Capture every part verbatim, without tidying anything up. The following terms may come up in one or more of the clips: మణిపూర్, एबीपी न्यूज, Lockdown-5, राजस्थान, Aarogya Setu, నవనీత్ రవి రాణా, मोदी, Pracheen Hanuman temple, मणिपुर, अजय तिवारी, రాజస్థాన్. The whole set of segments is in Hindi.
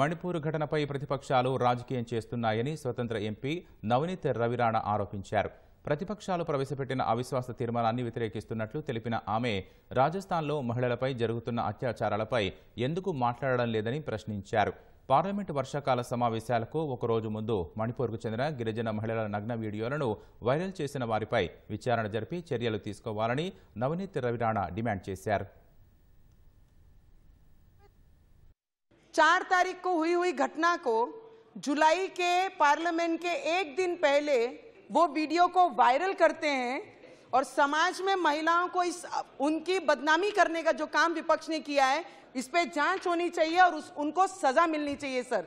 మణిపూర్ ఘటనపై ప్రతిపక్షాలు రాజకీయం చేస్తున్నాయని స్వతంత్ర ఎంపీ నవనీత్ రవి రాణా ఆరోపించారు. ప్రతిపక్షాలు ప్రవేశపెట్టిన అవిశ్వాస తీర్మానాన్ని వ్యతిరేకిస్తున్నట్లు తెలిపిన ఆమె రాజస్థాన్లో మహిళలపై జరుగుతున్న అత్యాచారాలపై ఎందుకు మాట్లాడడం లేదని ప్రశ్నించారు. పార్లమెంట్ వర్షాకాల సమావేశాలకు ఒక రోజు ముందు మణిపూర్కు చెందిన గిరిజన మహిళల నగ్న వీడియోలను వైరల్ చేసిన వారిపై విచారణ జరిపి చర్యలు తీసుకోవాలని నవనీత్ రవి రాణా డిమాండ్ చేశారు. चार तारीख को हुई हुई घटना को जुलाई के पार्लियामेंट के एक दिन पहले वो वीडियो को वायरल करते हैं और समाज में महिलाओं को इस उनकी बदनामी करने का जो काम विपक्ष ने किया है इस पे जांच होनी चाहिए और उस, उनको सजा मिलनी चाहिए. सर,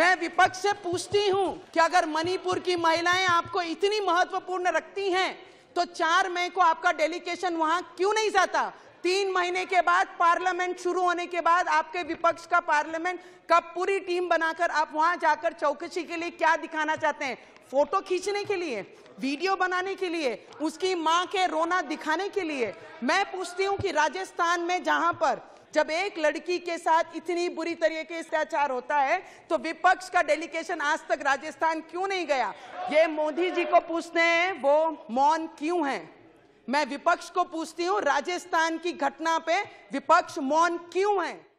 मैं विपक्ष से पूछती हूं कि अगर मणिपुर की महिलाएं आपको इतनी महत्वपूर्ण रखती हैं तो चार मई को आपका डेलीगेशन वहां क्यों नहीं जाता? तीन महीने के बाद पार्लियामेंट शुरू होने के बाद आपके विपक्ष का पार्लियामेंट का पूरी टीम बनाकर आप वहां जाकर चौकसी के लिए क्या दिखाना चाहते हैं? फोटो खींचने के लिए, वीडियो बनाने के लिए, उसकी मां के रोना दिखाने के लिए? मैं पूछती हूं कि राजस्थान में जहां पर जब एक लड़की के साथ इतनी बुरी तरीके से अत्याचार होता है तो विपक्ष का डेलीगेशन आज तक राजस्थान क्यों नहीं गया? ये मोदी जी को पूछते हैं वो मौन क्यों है. मैं विपक्ष को पूछती हूं राजस्थान की घटना पे विपक्ष मौन क्यों है.